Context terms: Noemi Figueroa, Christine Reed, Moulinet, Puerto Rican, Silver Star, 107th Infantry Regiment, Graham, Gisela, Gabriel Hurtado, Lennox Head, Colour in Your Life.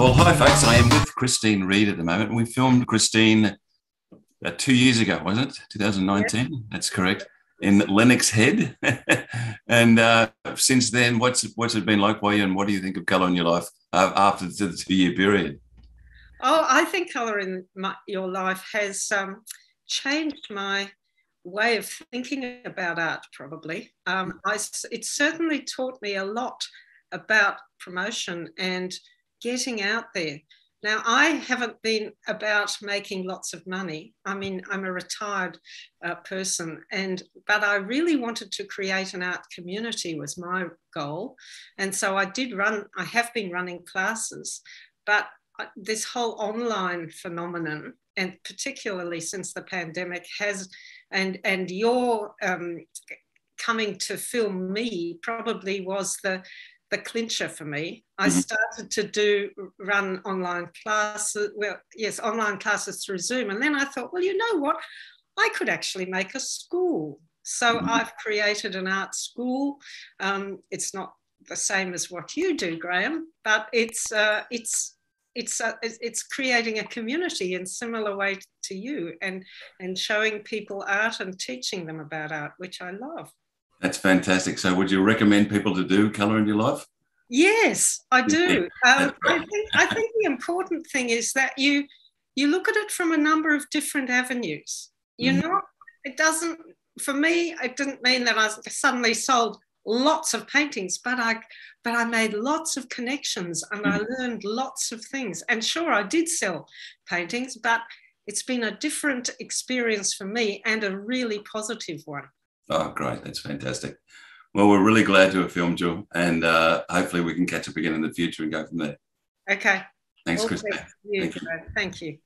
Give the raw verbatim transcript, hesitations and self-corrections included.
Well, hi, folks. I am with Christine Reed at the moment. We filmed Christine about two years ago, wasn't it? twenty nineteen. Yes. That's correct. In Lennox Head. And uh, since then, what's what's it been like for you, and what do you think of Colour in Your Life uh, after the two-year period? Oh, I think Colour in my, Your Life has um, changed my way of thinking about art, probably. Um, I, it certainly taught me a lot about promotion and getting out there. Now, I haven't been about making lots of money. I mean, I'm a retired uh, person, and but I really wanted to create an art community was my goal. And so I did run, I have been running classes, but this whole online phenomenon, and particularly since the pandemic has, and, and your um, coming to film me probably was the, the clincher for me. I started to do run online classes, well, yes, online classes through Zoom. And then I thought, well, you know what? I could actually make a school. So mm-hmm. I've created an art school. Um, it's not the same as what you do, Graham, but it's, uh, it's, it's, uh, it's creating a community in similar way to you, and, and showing people art and teaching them about art, which I love. That's fantastic. So would you recommend people to do Colour in Your Life? Yes, I do. um, I, think, I think the important thing is that you you look at it from a number of different avenues. You're mm. not, it doesn't, for me, it didn't mean that I suddenly sold lots of paintings, but I, but I made lots of connections, and mm. I learned lots of things. And sure, I did sell paintings, but it's been a different experience for me, and a really positive one. Oh, great. That's fantastic. Well, we're really glad to have filmed you, and uh, hopefully we can catch up again in the future and go from there. Okay. Thanks, Christine. Thank you. Thank you.